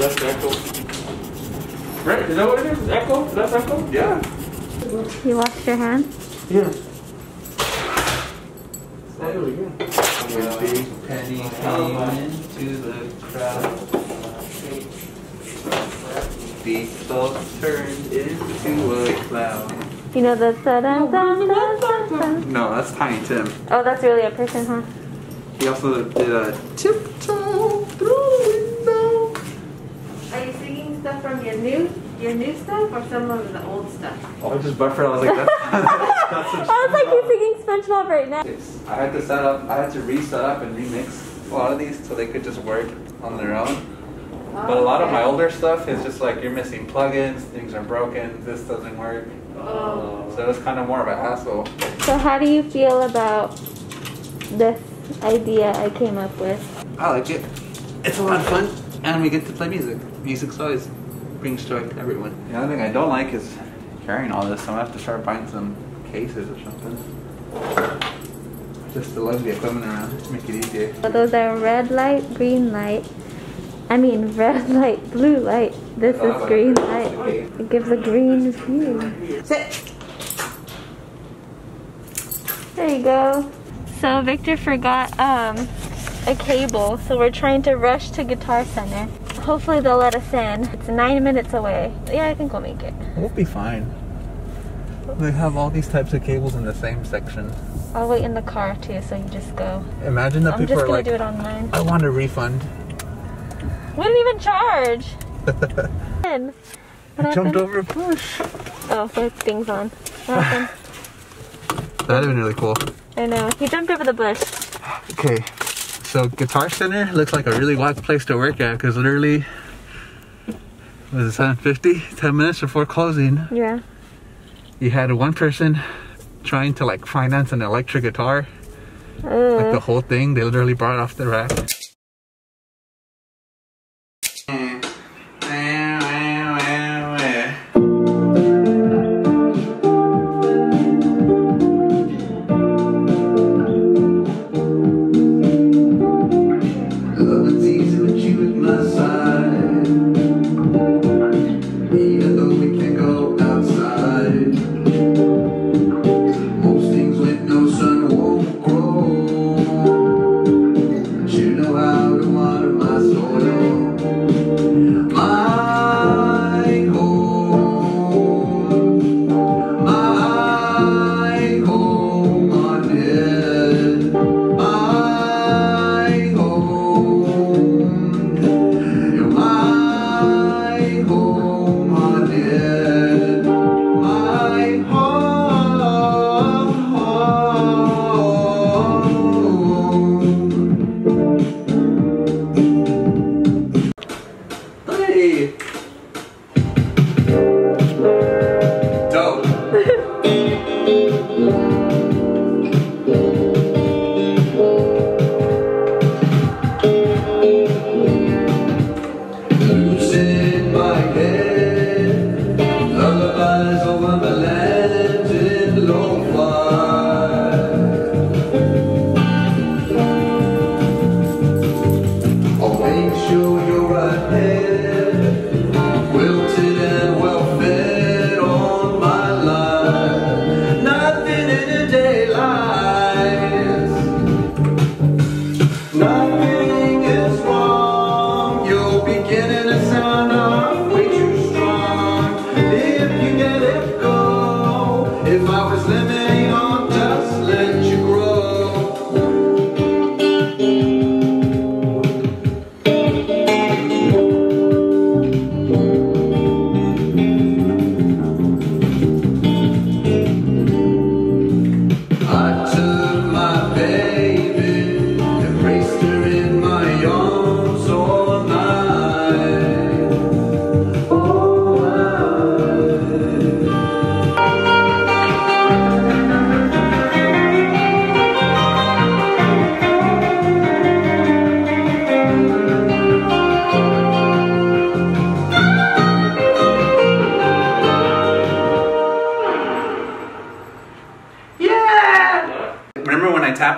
Left echo. Right? Is that what it is? Echo? Left echo? Yeah. You washed your hands? Yeah. Oh, there we go. Penny came into the crowd. Beatbox turned into a clown. You know the da-da-da-da-da-da? No, that's Tiny Tim. Oh, that's really a person, huh? He also did a tiptoe through the window. Are you singing stuff from your new stuff or some of the old stuff? Oh, I just buffered. I was like, that's some stuff. I was like, you're singing SpongeBob right now. I had to reset up and remix a lot of these so they could just work on their own. Oh, but a lot of my older stuff is just like, you're missing plugins, things are broken, this doesn't work. Oh. So it's kind of more of a hassle. So how do you feel about this idea I came up with? I like it. It's a lot of fun, and we get to play music. Music's always brings joy to everyone. The only thing I don't like is carrying all this, so I'm going to have to start buying some cases or something. Just to lug the equipment around, to make it easier. So those are red light, green light. I mean red light, blue light. This is green light. It gives a green hue. Sit! There you go. So Victor forgot a cable, so we're trying to rush to Guitar Center. Hopefully they'll let us in. It's 9 minutes away. Yeah, I think we'll make it. We'll be fine. They have all these types of cables in the same section. I'll wait in the car too, so you just go. Imagine that people are like, I'm just gonna do it online. I want a refund. Wouldn't even charge. I jumped over a bush. Oh, so it's things on. What happened? That'd have been really cool. I know. He jumped over the bush. Okay. So Guitar Center looks like a really wild place to work at because literally, was it 7:50? 10 minutes before closing. Yeah. You had one person trying to like finance an electric guitar. Like the whole thing. They literally brought it off the rack.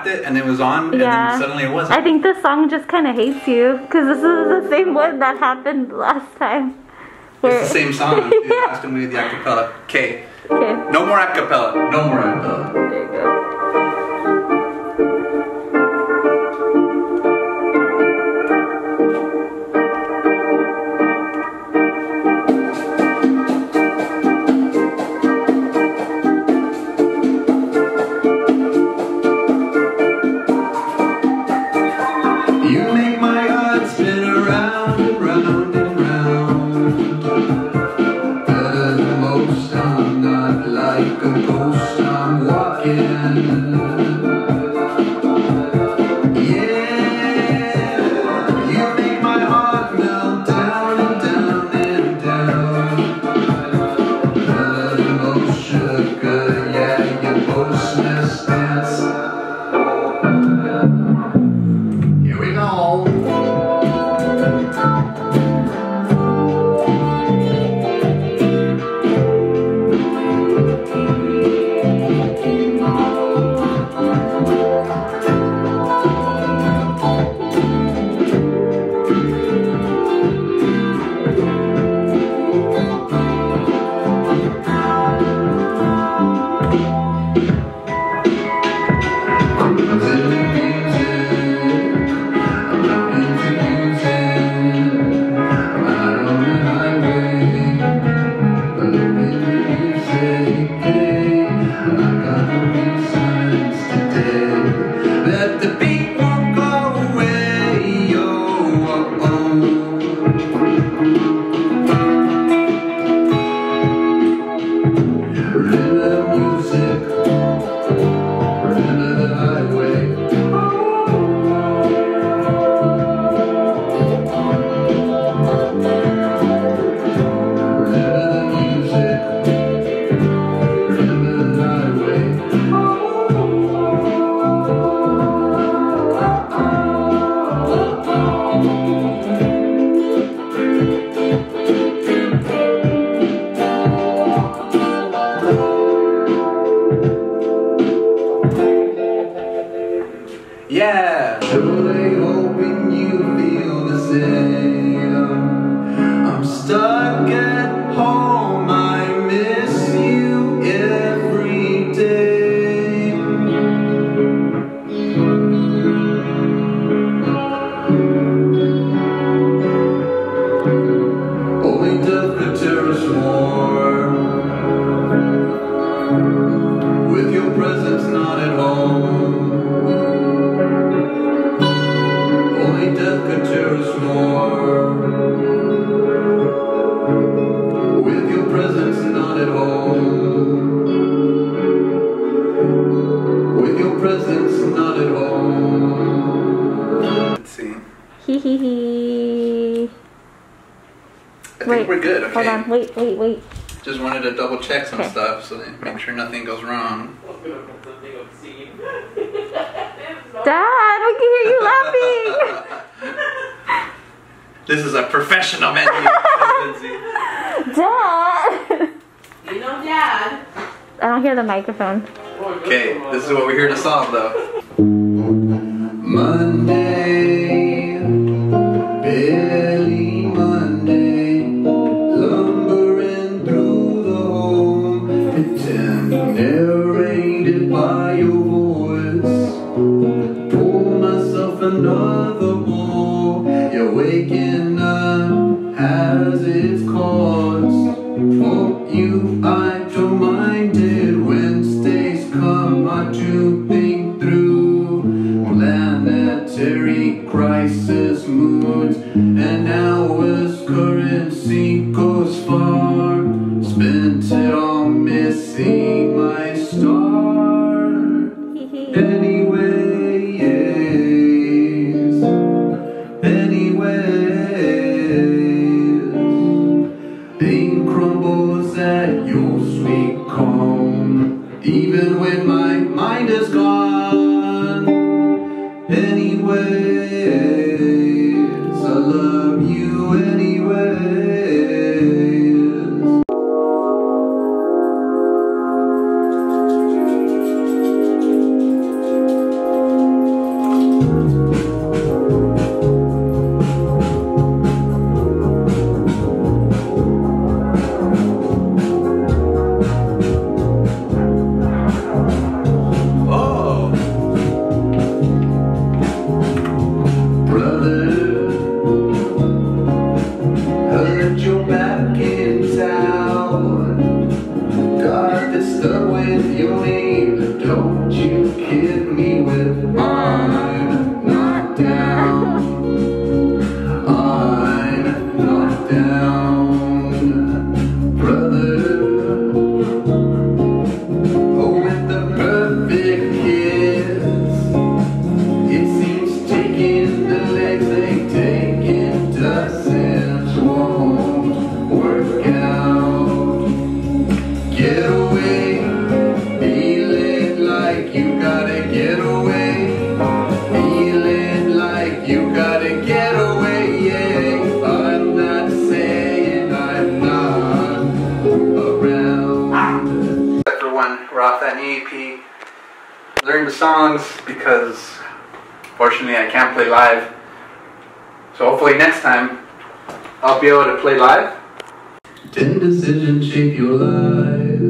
tapped it and it was on, yeah, and then suddenly it wasn't. I think the song just kind of hates you, because this is the same one that happened last time. It's the same song. Yeah. Last time we did the acapella. Okay. No more acapella. No more acapella. There you go. Wait. Just wanted to double check some stuff so that make sure nothing goes wrong. Dad, we can hear you laughing. This is a professional menu. Dad. You know, Dad. I don't hear the microphone. Okay, this is what we're here to solve, though. Monday, Billy Monday. Narrated by your voice, pull myself another wall. You're waking up has its cause. For you, I don't mind it. Wednesdays come, I do think through planetary. EP, learning the songs, because fortunately I can't play live. So hopefully next time I'll be able to play live. Didn't decision shape your life?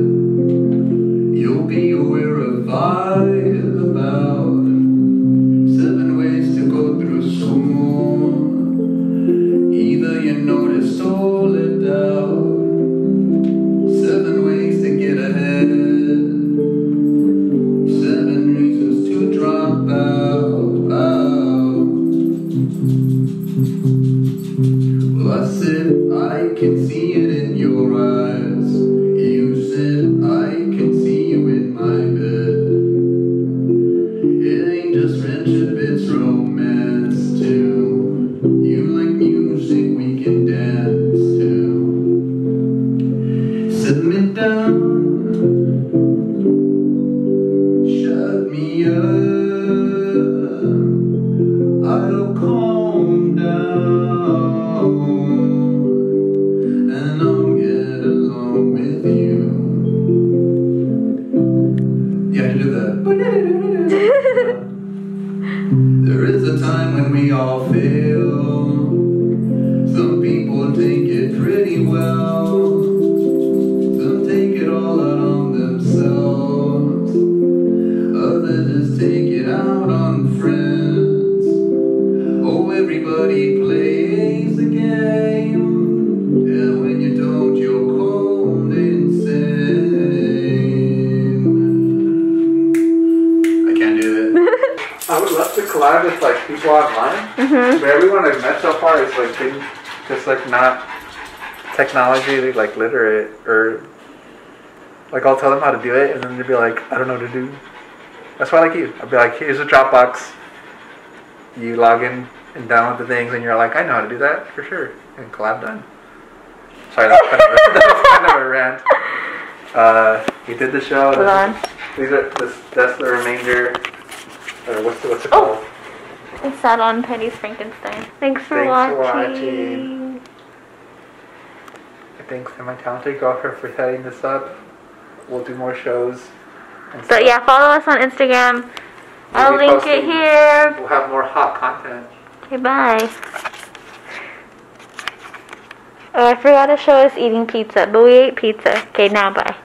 You'll be aware of about 7 ways to go through school. Either you notice or let down. 7 ways to get ahead. 7 reasons to drop out. Well, I said I can see it in your eyes. You said I can see you in my bed. It ain't just friendship, it's romance too. You like music, we can dance too. Sit me down, shut me up, I'll calm down. There is a time when we all feel. Some people take it pretty well. Some take it all out on themselves. Others just take it out on friends. Oh, everybody plays a game, and when you don't, you're cold insane. I can't do that. I would love to collab with like people online, but everyone I've met so far is like being just like not technology like literate, or like I'll tell them how to do it and then they'll be like, I don't know what to do. That's why I like you. I'll be like, here's a Dropbox. You log in and download the things and you're like, I know how to do that for sure. And collab done. Sorry, that was kind of a, that was kind of a rant. We did the show. Hold on. These are this, that's the remainder. What's it called? Oh, it's that on Penny's Frankenstein. Thanks for watching. Thanks to my talented girlfriend for setting this up. We'll do more shows. So yeah, follow us on Instagram. I'll link it here. We'll have more hot content. Okay, bye. Oh, I forgot to show us eating pizza, but we ate pizza. Okay, now bye.